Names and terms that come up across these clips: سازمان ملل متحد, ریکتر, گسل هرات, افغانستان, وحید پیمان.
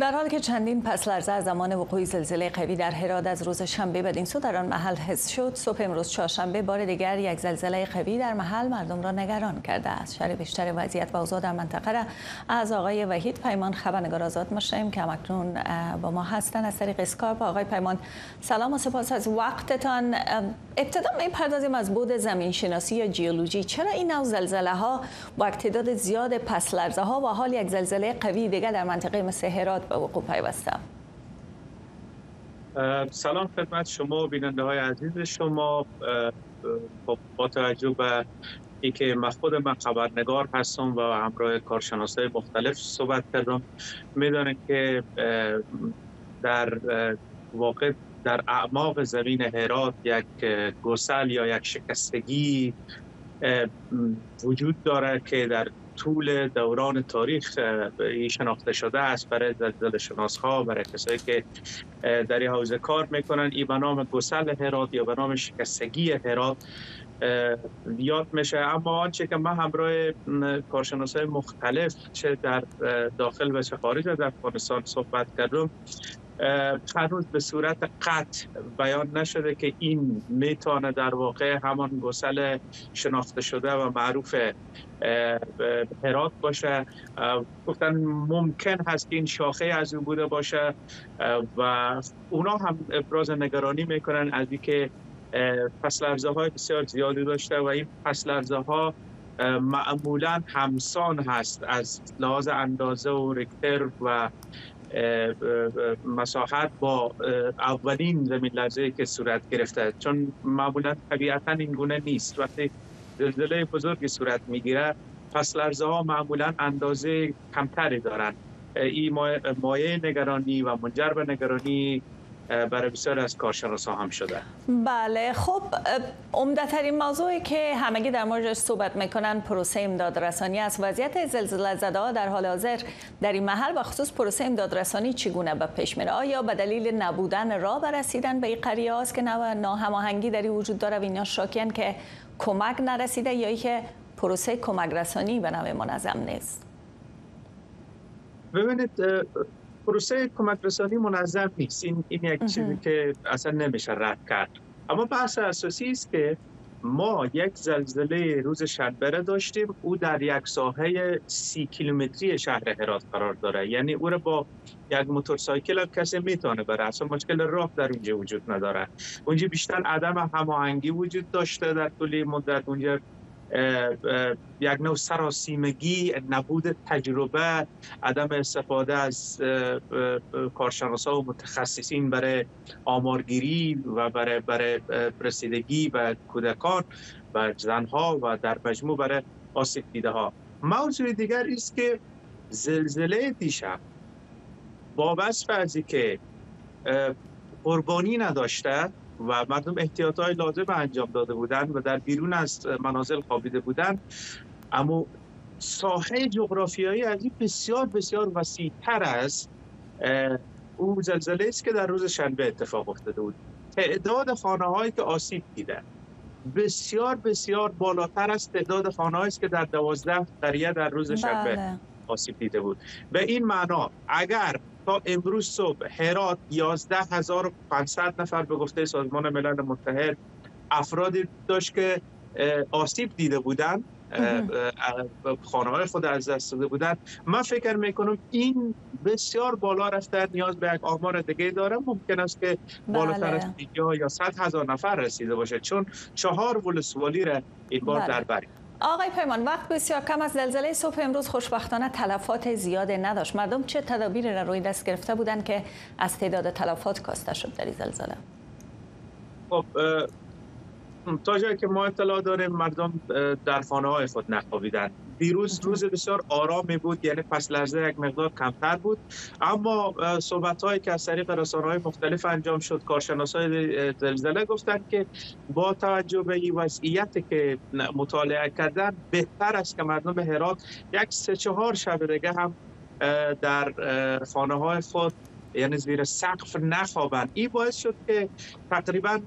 در حالی که چندین پس لرزه از زمان وقوع زلزله قوی در هرات از روز شنبه به دینسو در آن محل حس شد، صبح امروز چهارشنبه بار دیگر یک زلزله قوی در محل مردم را نگران کرده است. شرح بیشتر وضعیت و اوضاع در منطقه را از آقای وحید پیمان خبرنگار آزاد می‌شنویم که همکنون با ما هستند از طریق اسکایپ. آقای پیمان سلام و سپاس از وقتتان. ابتدا می‌پردازیم از بعد زمین‌شناسی یا جیولوژی، چرا این نوع زلزله‌ها با تعداد زیاد پس لرزه‌ها و حال یک زلزله قوی دیگر در منطقه مثل هرات به وقوع پیوسته؟ سلام خدمت شما و بیننده های عزیز شما. با توجه به اینکه من خبرنگار هستم و همراه کارشناسای مختلف صحبت کردم، میدانم که در واقع در اعماق زمین هرات یک گسل یا یک شکستگی وجود داره که در طول دوران تاریخ شناخته شده است. برای زلزله‌شناس‌ها، برای کسایی که در این حوزه کار میکنن، این به نام گسل هرات یا به نام شکستگی هرات یاد میشه. اما آنچه که من همراه کارشناسای مختلف چه در داخل و چه خارج از افغانستان صحبت کردم، هنوز به صورت قطع بیان نشده که این میتونه در واقع همان گسل شناخته شده و معروف هرات باشه. گفتن ممکن هست که این شاخه از او بوده باشه و اونا هم ابراز نگرانی میکنن از اینکه پس لرزه های بسیار زیادی داشته و این پس لرزه ها معمولا همسان هست از لحاظ اندازه و ریکتر و مساحت با اولین زمین لرزه‌ای که صورت گرفته، چون معمولا طبیعتا این گونه نیست. وقتی زلزله بزرگی صورت میگیره، پس لرزه ها معمولا اندازه کمتری دارند. این مایه نگرانی و منجر به نگرانی برای بسیار از کارشناسا هم شده. بله، خب عمده‌ترین موضوعی که همگی در موردش صحبت میکنن پروسه امدادرسانی است. وضعیت زلزله‌زده‌ها در حال حاضر در این محل و خصوص پروسه امدادرسانی چگونه به پیش میره؟ آیا به دلیل نبودن راه برسیدن به این قریه است که ناهماهنگی در وجود داره و اینا شاکین که کمک نرسیده، یا اینکه پروسه کمک رسانی به نوع منظم نیست؟ ببینید، پروسه کمک رسانی منظم نیست. این یک چیزی که اصلا نمیشه رد کرد. اما بحث اساسی است که ما یک زلزله روز شنبه داشتیم، او در یک ساحه 30 کیلومتری شهر هرات قرار داره، یعنی او را با یک موتورسایکل هم کسی میتونه بره، اصلا مشکل راه در اونجا وجود نداره. اونجا بیشتر عدم هماهنگی وجود داشته در طول مدت، اونجا یک نوع سراسیمگی، نبود تجربه، عدم استفاده از کارشناسا و متخصصین برای آمارگیری و برای رسیدگی به کودکان و زنها و در مجموع برای آسیب دیده‌ها. موضوع دیگر است که زلزله دیشب با وصف از که قربانی نداشته و مردم احتیاطهای لازم انجام داده بودند و در بیرون از منازل خوابیده بودند، اما ساحه جغرافیایی از این بسیار بسیار وسیع‌تر است. او زلزله است که در روز شنبه اتفاق افتاده بود. تعداد خانه‌هایی که آسیب دیده بسیار بسیار بالاتر از تعداد خانه‌هایی است که در 12 قریه در روز شنبه آسیب دیده بود. به این معنا اگر تا امروز صبح هرات 11500 نفر به گفته سازمان ملل متحد افرادی داشت که آسیب دیده بودند، خانه‌های خود از دست داده بودند، من فکر میکنم این بسیار بالا رفته، نیاز به یک آمار دیگه داره. ممکن است که بالاتر از 100,000 نفر رسیده باشه، چون 4 ولسوالی را این بار در بر. آقای پیمان، وقت بسیار کم از زلزله صبح امروز خوشبختانه تلفات زیاد نداشت. مردم چه تدابیر را روی دست گرفته بودند که از تعداد تلفات کاسته شد در این زلزله؟ خب تا جایی که ما اطلاع داریم مردم در خانه‌های خود نخوابیدند. دیروز روز بسیار آرامی بود، یعنی پس لرزه یک مقدار کمتر بود، اما صحبت‌هایی که از طریق رسانه‌های مختلف انجام شد، کارشناسای زلزله گفتند که با توجه به این وضعیتی که مطالعه کردن، بهتر است که مردم هرات یک 3-4 شب دیگه هم در خانه‌های خود، یعنی زیر سقف، نخوابند. این باعث شد که تقریبا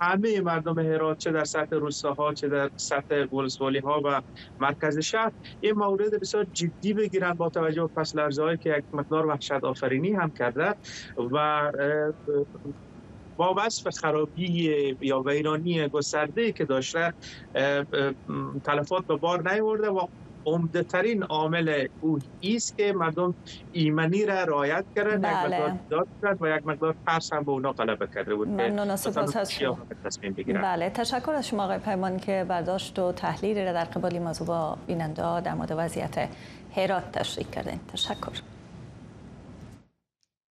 همه مردم هرات، چه در سطح روستاها، چه در سطح ولسوالی‌ها و مرکز شهر، این مورد بسیار جدی بگیرن با توجه به پس لرزه‌هایی که یک مقدار وحشت آفرینی هم کرده و با وصف خرابی یا ویرانی گسترده‌ای که داشته تلفات به بار نیاورده و عمده ترین عامل او ایست که مردم ایمنی را رعایت کردن، یک مقدار داد کرد و یک مقدار ترس هم به اونا غلبه کرده بود. ممنون، سپاس از شما. بله، تشکر از شما آقای پیمان که برداشت و تحلیل را در قبال این موضوع با بیننده در مورد وضعیت هرات تشریح کردین. تشکر.